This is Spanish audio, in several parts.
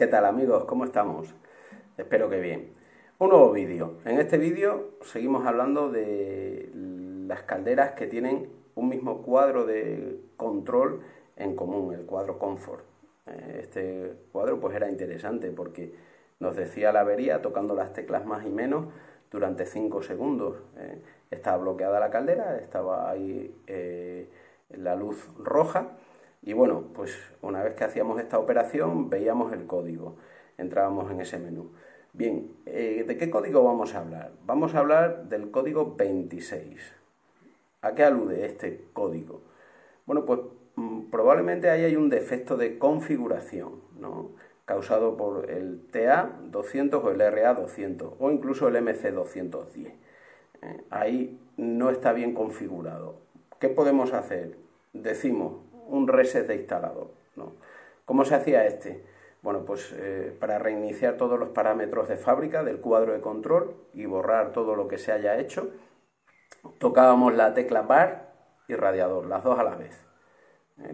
¿Qué tal amigos? ¿Cómo estamos? Espero que bien. Un nuevo vídeo. En este vídeo seguimos hablando de las calderas que tienen un mismo cuadro de control en común, el cuadro Comfort. Este cuadro pues era interesante porque nos decía la avería tocando las teclas más y menos durante 5 segundos. Estaba bloqueada la caldera, estaba ahí la luz roja. Y bueno, pues una vez que hacíamos esta operación veíamos el código, entrábamos en ese menú. Bien, ¿de qué código vamos a hablar? Vamos a hablar del código 26. ¿A qué alude este código? Bueno, pues probablemente ahí hay un defecto de configuración, ¿no?, causado por el TA200 o el RA200 o incluso el MC210. Ahí no está bien configurado. ¿Qué podemos hacer? Decimos un reset de instalador, ¿no? ¿Cómo se hacía este? Bueno, pues para reiniciar todos los parámetros de fábrica del cuadro de control y borrar todo lo que se haya hecho, tocábamos la tecla bar y radiador, las dos a la vez.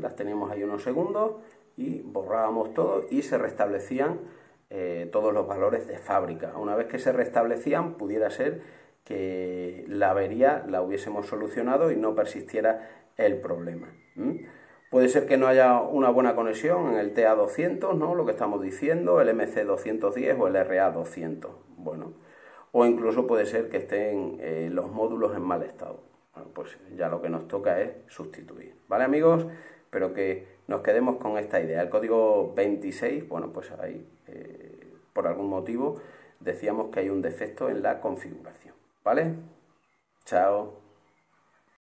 Las teníamos ahí unos segundos y borrábamos todo y se restablecían todos los valores de fábrica. Una vez que se restablecían, pudiera ser que la avería la hubiésemos solucionado y no persistiera el problema. Puede ser que no haya una buena conexión en el TA200, ¿no?, lo que estamos diciendo, el MC210 o el RA200. Bueno, o incluso puede ser que estén los módulos en mal estado. Bueno, pues ya lo que nos toca es sustituir. ¿Vale, amigos? Pero que nos quedemos con esta idea. El código 26, bueno, pues ahí, por algún motivo, decíamos que hay un defecto en la configuración. ¿Vale? Chao.